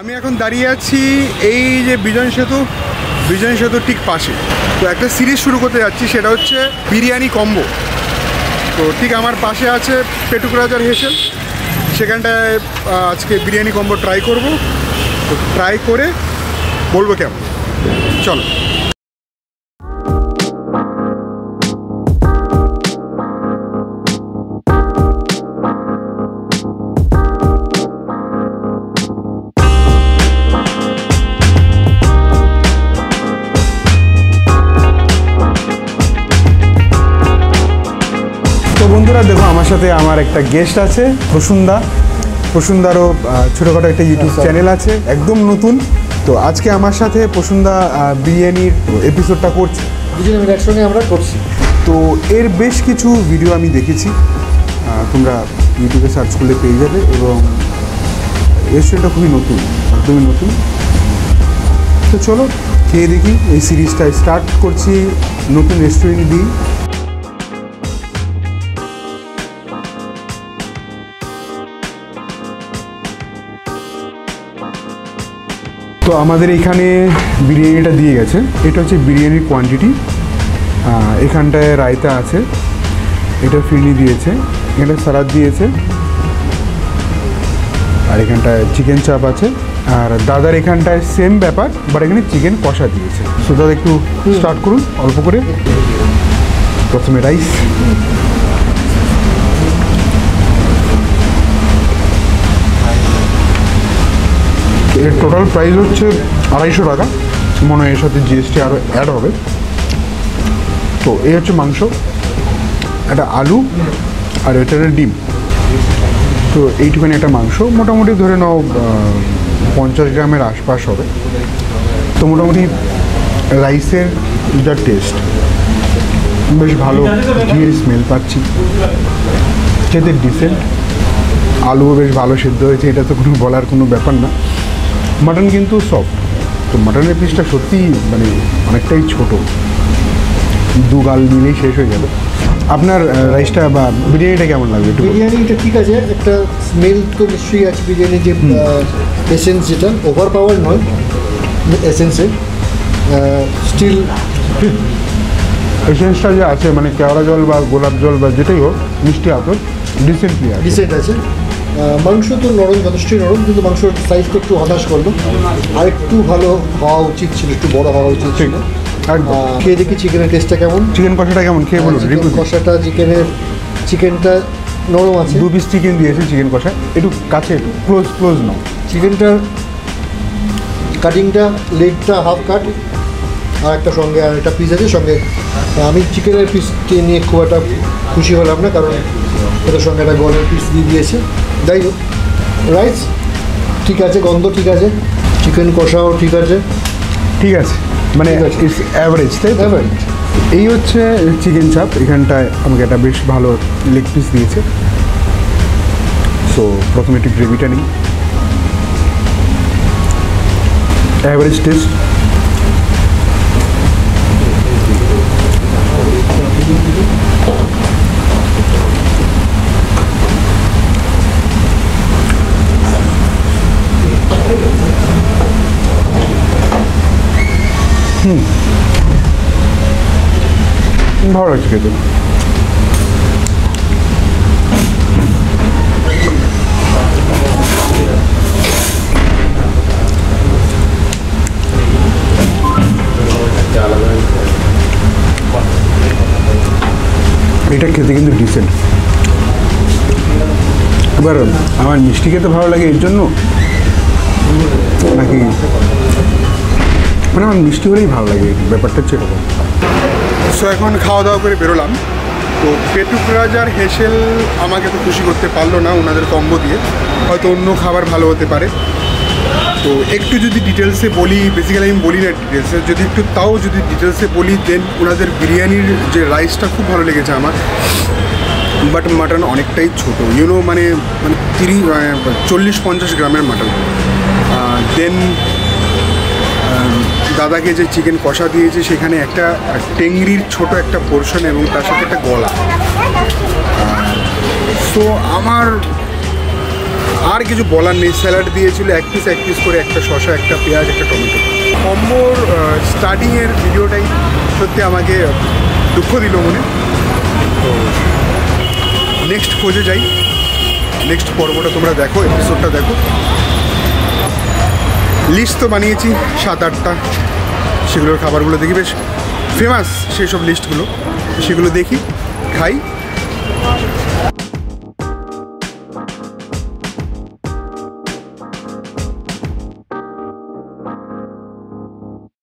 আমি এখন দাঁড়িয়ে আছি এই যে বিজন সেতুর ঠিক পাশে। তো একটা সিরিজ শুরু করতে যাচ্ছি, সেটা হচ্ছে বিরিয়ানি কম্বো। তো ঠিক আমার পাশে আছে পেটুক রাজার হেশেল, সেখানটায় আজকে বিরিয়ানি কম্বো ট্রাই করব। তো ট্রাই করে বলবো কেমন, চলো। বন্ধুরা দেখো, আমার সাথে আমার একটা গেস্ট আছে প্রসুন্দারও ছোটোখাটো একটা ইউটিউব চ্যানেল আছে, একদম নতুন। তো আজকে আমার সাথে প্রসুন্দা বিরিয়ানির এপিসোডটা করছে, দুজনে মিলে একসঙ্গে আমরা করছি। তো এর বেশ কিছু ভিডিও আমি দেখেছি, তোমরা ইউটিউবে সার্চ করলে পেয়ে যাবে, এবং রেস্টুরেন্টটা খুবই নতুন, একদমই নতুন। তো চলো খেয়ে দেখি। এই সিরিজটা স্টার্ট করছি নতুন রেস্টুরেন্ট দিয়ে। তো আমাদের এইখানে বিরিয়ানিটা দিয়ে গেছে, এটা হচ্ছে বিরিয়ানির কোয়ান্টিটি। এখানটায় রায়তা আছে, এটা ফিরনি দিয়েছে, এখানটায় সালাদ দিয়েছে, আর এখানটায় চিকেন চাপ আছে। আর দাদার এখানটায় সেম ব্যাপার, বাট এখানে চিকেন কষা দিয়েছে। সো দাদা একটু স্টার্ট করুন অল্প করে। প্রথমে রাইস, এর টোটাল প্রাইস হচ্ছে 250 টাকা, মনে হয় এর সাথে জিএসটি আরও অ্যাড হবে। তো এই হচ্ছে মাংস, একটা আলু, আর এটা ডিম। তো এইটুখানি একটা মাংস, মোটামুটি ধরে নাও 50 গ্রামের আশপাশ হবে। তো মোটামুটি রাইসের যা টেস্ট, বেশ ভালো, ঘিয়ের স্মেল পাচ্ছি, খেতে ডিসেন্ট। আলুও বেশ ভালো সেদ্ধ হয়েছে, এটা তো কোনো বলার কোনো ব্যাপার না। মাটন কিন্তু সফট, তো মাটনের পিসটা সত্যিই মানে অনেকটাই ছোটো, দু গাল নিলেই শেষ হয়ে যাবে। আপনার রাইসটা বা বিরিয়ানিটা কেমন লাগবে? বিরিয়ানিটা ঠিক আছে, একটা স্মেল তো নিশ্চয়ই আছে, বিরিয়ানির যে এসেন্স, যেটা ওভার পাওয়ার নয় এসেন্সের, স্টিল এসেন্সটা যে আছে, মানে কেওড়া জল বা গোলাপ জল বা যেটাই হোক, মিষ্টি আতর ডিসেন্টলি আছে, ডিসেন্ট আছে। মাংস তো নরম, যথেষ্টই নরম, কিন্তু মাংসের সাইজটা একটু হতাশ করলো, আর একটু ভালো হওয়া উচিত ছিল, একটু বড় হওয়া উচিত ছিল। আর খেয়ে দেখি চিকেনের টেস্টটা কেমন, চিকেন কষাটা কেমন খেয়ে বলুন। কষাটা চিকেনটা নরম আছে, 2 পিস চিকেন দিয়েছে, চিকেন কষা একটু কাছে ক্লোজ নাও। চিকেনটার কাটিংটা, লেগটা হাফ কাট, আর একটা সঙ্গে আর একটা পিস আছে সঙ্গে। আমি চিকেনের পিসকে নিয়ে খুব একটা খুশি হলাম না, কারণ এটার সঙ্গে একটা গলের পিস দিয়ে দিয়েছে। যাই হোক, রাইস ঠিক আছে, গন্ধ ঠিক আছে, চিকেন কষাও ঠিক আছে, মানে ইটস অ্যাভারেজ, তাই অ্যাভারেজ। এই হচ্ছে চিকেন চাপ, এখানটায় আমাকে একটা বেশ ভালো লেগ পিস দিয়েছে। সো প্রথমে একটু গ্রেভিটা নিই, অ্যাভারেজ টেস্ট। ভালো লাগছে খেতে। এটা খেতে কিন্তু ডিসেন্ট। এবার আমার মিষ্টি খেতে ভালো লাগে এর জন্য, নাকি মানে আমার মিষ্টি হলেই ভালো লাগে, ব্যাপারটা হচ্ছে এরকম। সো এখন খাওয়া দাওয়া করে বেরোলাম। তো পেটুক রাজার হেশেল আমাকে তো খুশি করতে পারলো না ওনাদের কম্বো দিয়ে, হয়তো অন্য খাবার ভালো হতে পারে। তো একটু যদি ডিটেলসে বলি, বেসিক্যালি আমি বলি না ডিটেলসে, যদি ডিটেলসে বলি, দেন ওনাদের বিরিয়ানির যে রাইসটা খুব ভালো লেগেছে আমার, বাট মাটন অনেকটাই ছোটো, ইউনো মানে 40-50 গ্রামের মাটন। দেন দাদাকে যে চিকেন কষা দিয়েছে, সেখানে একটা টেংরির ছোট একটা পোর্শন এবং তার সাথে একটা গলা। সো আমার আর কিছু বলার নেই। স্যালাড দিয়েছিল এক পিস করে, একটা শসা, একটা পেঁয়াজ, একটা টমেটো। কম্বোর স্টার্টিংয়ের ভিডিওটাই সত্যি আমাকে দুঃখ দিল মনে। তো নেক্সট খোঁজে যাই, নেক্সট পর্বটা তোমরা দেখো, এপিসোডটা দেখো। লিস্ট তো বানিয়েছি 7-8টা, সেগুলোর খাবারগুলো দেখি বেশ ফেমাস, সেই সব লিস্টগুলো সেগুলো দেখি, খাই।